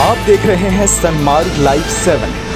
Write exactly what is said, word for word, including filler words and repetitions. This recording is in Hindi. आप देख रहे हैं सनमार्ग लाइव सेवन।